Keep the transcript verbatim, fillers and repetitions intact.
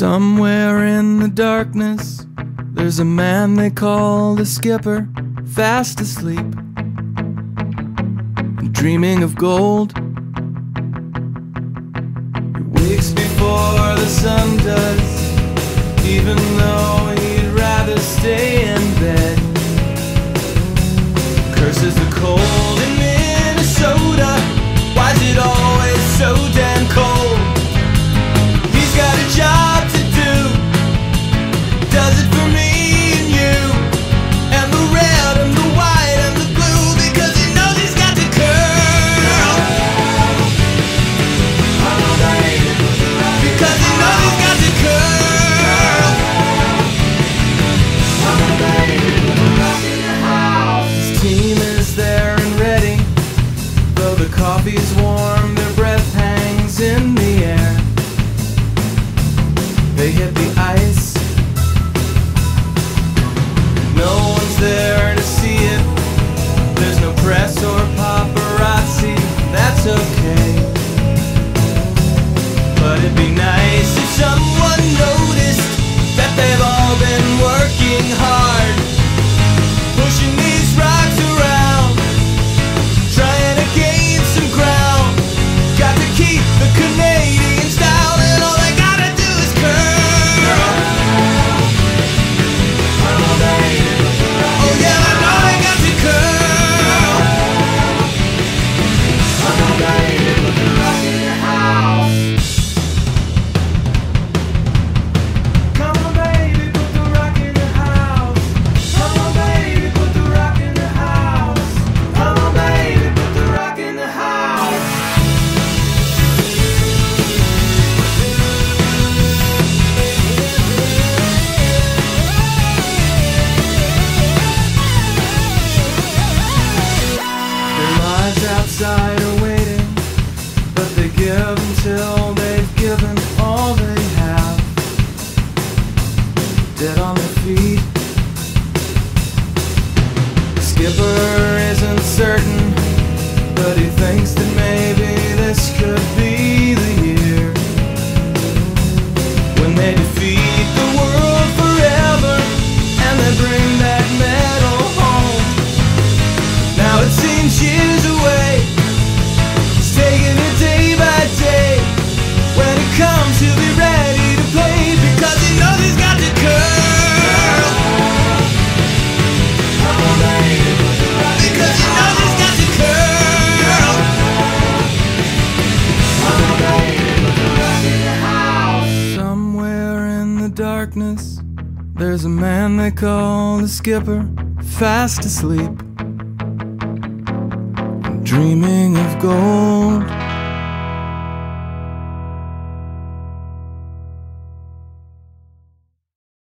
Somewhere in the darkness, there's a man they call the skipper, fast asleep, dreaming of gold. He wakes before the sun does, even though he'd rather stay in bed. Curses the cold in Minnesota, why's it always so damn cold? He's got a job, does it for me and you, and the red and the white and the blue, because he knows he's got the curl, because he knows he's got the curl. His team is there and ready, though the coffee's warm, their breath hangs in the air. They hit the ice, there to see it. There's no press or paparazzi, that's okay. But it'd be nice if someone noticed that they've all been working hard, pushing these rocks around, trying to gain some ground. Got to keep the Canadian style, and all they gotta do is curl. Outside are waiting, but they give until they've given all they have, dead on their feet. The skipper isn't certain, but he thinks that maybe this could be the year when they defeat the world forever and they bring that medal home. Now it seems years away, taking it day by day, when it comes he'll be ready to play, because he knows he's got the curl, because he knows he's got the curl. Somewhere in the darkness, there's a man they call the skipper, fast asleep, dreaming of gold.